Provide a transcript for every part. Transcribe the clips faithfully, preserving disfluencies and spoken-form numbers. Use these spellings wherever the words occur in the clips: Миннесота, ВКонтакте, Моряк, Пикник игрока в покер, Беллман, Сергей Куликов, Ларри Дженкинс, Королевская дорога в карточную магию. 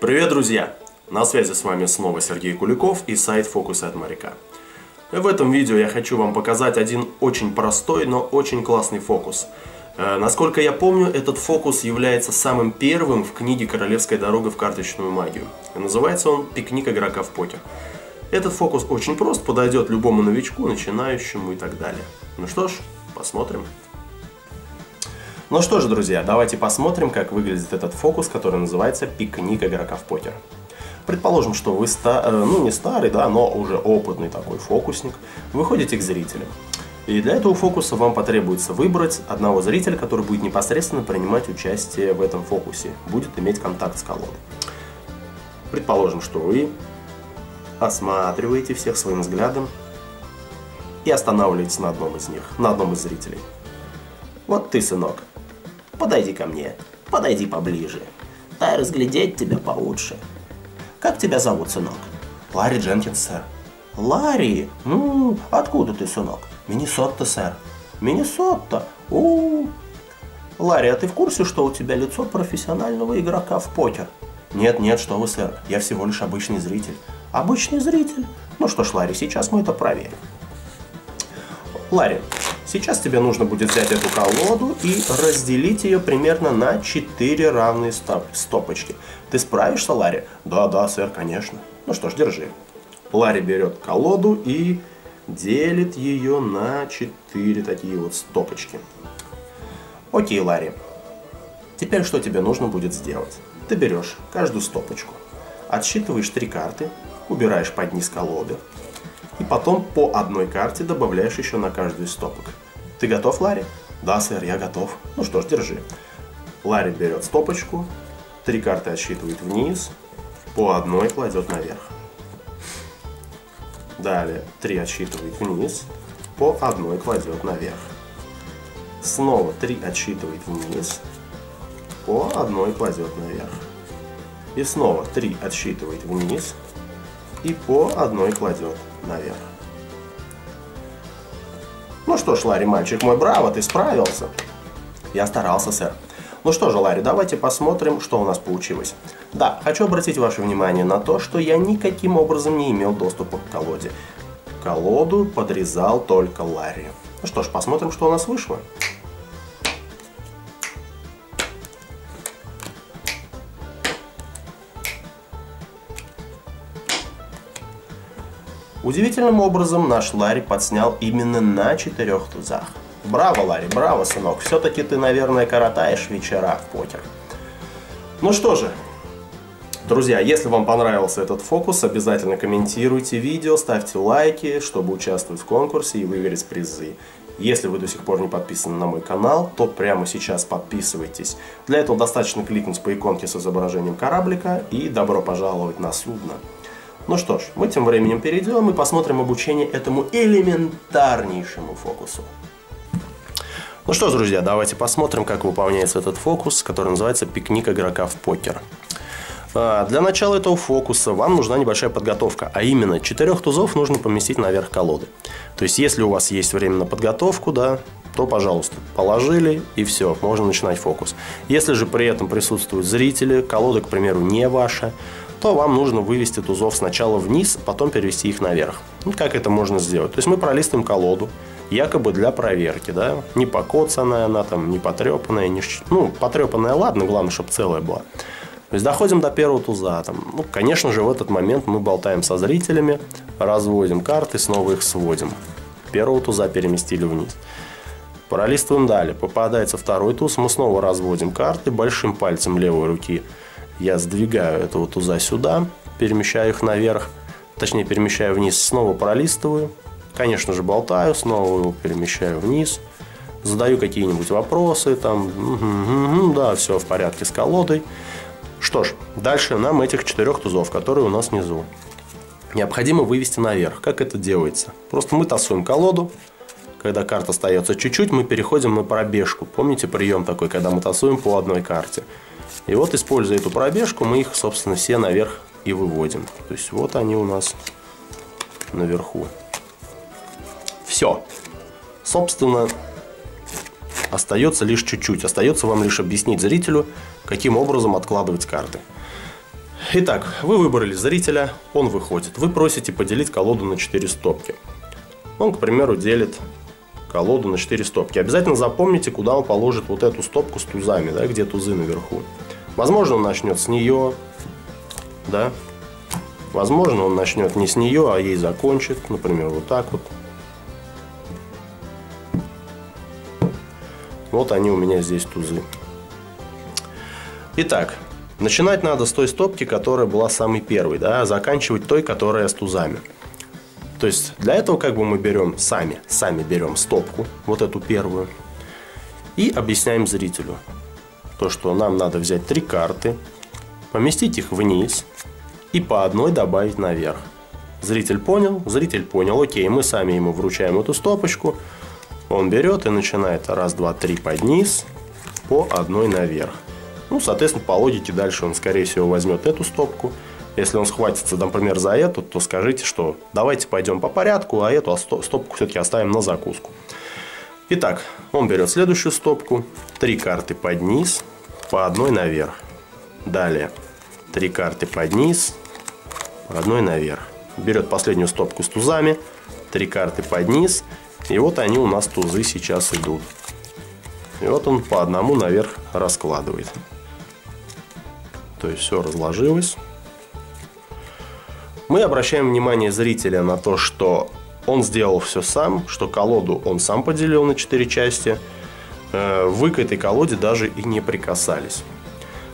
Привет, друзья! На связи с вами снова Сергей Куликов и сайт «Фокусы от моряка». В этом видео я хочу вам показать один очень простой, но очень классный фокус. Насколько я помню, этот фокус является самым первым в книге «Королевская дорога в карточную магию». Называется он «Пикник игрока в покер». Этот фокус очень прост, подойдет любому новичку, начинающему и так далее. Ну что ж, посмотрим. Ну что ж, друзья, давайте посмотрим, как выглядит этот фокус, который называется «Пикник игрока в покер». Предположим, что вы, ста... ну не старый, да, но уже опытный такой фокусник, выходите к зрителям. И для этого фокуса вам потребуется выбрать одного зрителя, который будет непосредственно принимать участие в этом фокусе, будет иметь контакт с колодой. Предположим, что вы осматриваете всех своим взглядом и останавливаетесь на одном из них, на одном из зрителей. Вот ты, сынок. Подойди ко мне, подойди поближе, дай разглядеть тебя получше. Как тебя зовут, сынок? Ларри Дженкинс, сэр. Ларри? Ну, откуда ты, сынок? Миннесота, сэр. Миннесота? У-у-у. Ларри, а ты в курсе, что у тебя лицо профессионального игрока в покер? Нет, нет, что вы, сэр, я всего лишь обычный зритель. Обычный зритель? Ну что ж, Ларри, сейчас мы это проверим. Ларри, сейчас тебе нужно будет взять эту колоду и разделить ее примерно на четыре равные стопочки. Ты справишься, Ларри? Да, да, сэр, конечно. Ну что ж, держи. Ларри берет колоду и делит ее на четыре такие вот стопочки. Окей, Ларри. Теперь что тебе нужно будет сделать? Ты берешь каждую стопочку, отсчитываешь три карты, убираешь под низ колоды. И потом по одной карте добавляешь еще на каждую из стопок. Ты готов, Ларри? Да, сэр, я готов. Ну что ж, держи. Ларри берет стопочку, три карты отсчитывает вниз, по одной кладет наверх. Далее три отсчитывает вниз, по одной кладет наверх. Снова три отсчитывает вниз, по одной кладет наверх. И снова три отсчитывает вниз и по одной кладет наверх. Ну что ж, Ларри, мальчик мой, браво, ты справился. Я старался, сэр. Ну что же, Ларри, давайте посмотрим, что у нас получилось. Да, хочу обратить ваше внимание на то, что я никаким образом не имел доступа к колоде. Колоду подрезал только Ларри. Ну что ж, посмотрим, что у нас вышло. Удивительным образом наш Ларри подснял именно на четырех тузах. Браво, Ларри, браво, сынок. Все-таки ты, наверное, коротаешь вечера в покер. Ну что же, друзья, если вам понравился этот фокус, обязательно комментируйте видео, ставьте лайки, чтобы участвовать в конкурсе и выиграть призы. Если вы до сих пор не подписаны на мой канал, то прямо сейчас подписывайтесь. Для этого достаточно кликнуть по иконке с изображением кораблика и добро пожаловать на судно. Ну что ж, мы тем временем перейдем и посмотрим обучение этому элементарнейшему фокусу. Ну что ж, друзья, давайте посмотрим, как выполняется этот фокус, который называется «Пикник игрока в покер». Для начала этого фокуса вам нужна небольшая подготовка, а именно четырех тузов нужно поместить наверх колоды. То есть, если у вас есть время на подготовку, да, то, пожалуйста, положили и все, можно начинать фокус. Если же при этом присутствуют зрители, колода, к примеру, не ваша, то вам нужно вывести тузов сначала вниз, потом перевести их наверх. Ну, как это можно сделать? То есть мы пролистываем колоду, якобы для проверки, да, не покоцанная она там, не потрепанная, не... ну, потрепанная, ладно, главное, чтобы целая была. То есть доходим до первого туза, там, ну, конечно же, в этот момент мы болтаем со зрителями, разводим карты, снова их сводим. Первого туза переместили вниз. Пролистываем далее, попадается второй туз, мы снова разводим карты, большим пальцем левой руки я сдвигаю этого туза сюда, перемещаю их наверх, точнее перемещаю вниз, снова пролистываю, конечно же болтаю, снова его перемещаю вниз, задаю какие-нибудь вопросы, там, угу, угу, да, все в порядке с колодой. Что ж, дальше нам этих четырех тузов, которые у нас внизу, необходимо вывести наверх. Как это делается? Просто мы тасуем колоду, когда карта остается чуть-чуть, мы переходим на пробежку. Помните прием такой, когда мы тасуем по одной карте? И вот, используя эту пробежку, мы их, собственно, все наверх и выводим. То есть, вот они у нас наверху. Все. Собственно, остается лишь чуть-чуть. Остается вам лишь объяснить зрителю, каким образом откладывать карты. Итак, вы выбрали зрителя, он выходит. Вы просите поделить колоду на четыре стопки. Он, к примеру, делит колоду на четыре стопки. Обязательно запомните, куда он положит вот эту стопку с тузами, да, где тузы наверху. Возможно, он начнет с нее, да. Возможно, он начнет не с нее, а ей закончит. Например, вот так вот. Вот они у меня здесь тузы. Итак, начинать надо с той стопки, которая была самой первой, да, а заканчивать той, которая с тузами. То есть для этого как бы мы берем сами, сами берем стопку, вот эту первую, и объясняем зрителю, то, что нам надо взять три карты, поместить их вниз и по одной добавить наверх. Зритель понял, зритель понял, окей, мы сами ему вручаем эту стопочку, он берет и начинает раз, два, три под низ, по одной наверх. Ну, соответственно, по логике дальше он, скорее всего, возьмет эту стопку. Если он схватится, например, за эту, то скажите, что давайте пойдем по порядку, а эту стопку все-таки оставим на закуску. Итак, он берет следующую стопку. Три карты под низ, по одной наверх. Далее, три карты под низ, по одной наверх. Берет последнюю стопку с тузами, три карты под низ. И вот они у нас тузы сейчас идут. И вот он по одному наверх раскладывает. То есть все разложилось. Мы обращаем внимание зрителя на то, что он сделал все сам, что колоду он сам поделил на четыре части. Вы к этой колоде даже и не прикасались.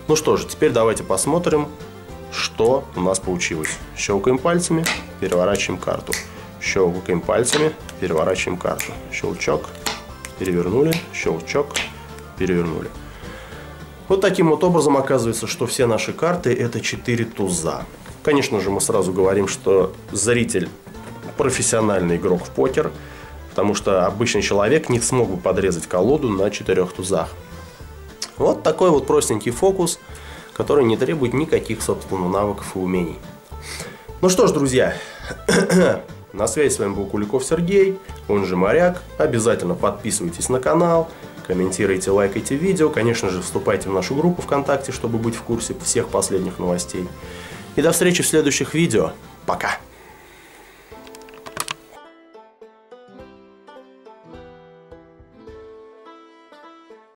Ну что же, теперь давайте посмотрим, что у нас получилось. Щелкаем пальцами, переворачиваем карту. Щелкаем пальцами, переворачиваем карту. Щелчок, перевернули, щелчок, перевернули. Вот таким вот образом оказывается, что все наши карты это четыре туза. Конечно же, мы сразу говорим, что зритель профессиональный игрок в покер, потому что обычный человек не смог бы подрезать колоду на четырех тузах. Вот такой вот простенький фокус, который не требует никаких, собственно, навыков и умений. Ну что ж, друзья, на связи с вами был Куликов Сергей, он же Моряк. Обязательно подписывайтесь на канал, комментируйте, лайкайте видео. Конечно же, вступайте в нашу группу ВКонтакте, чтобы быть в курсе всех последних новостей. И до встречи в следующих видео. Пока!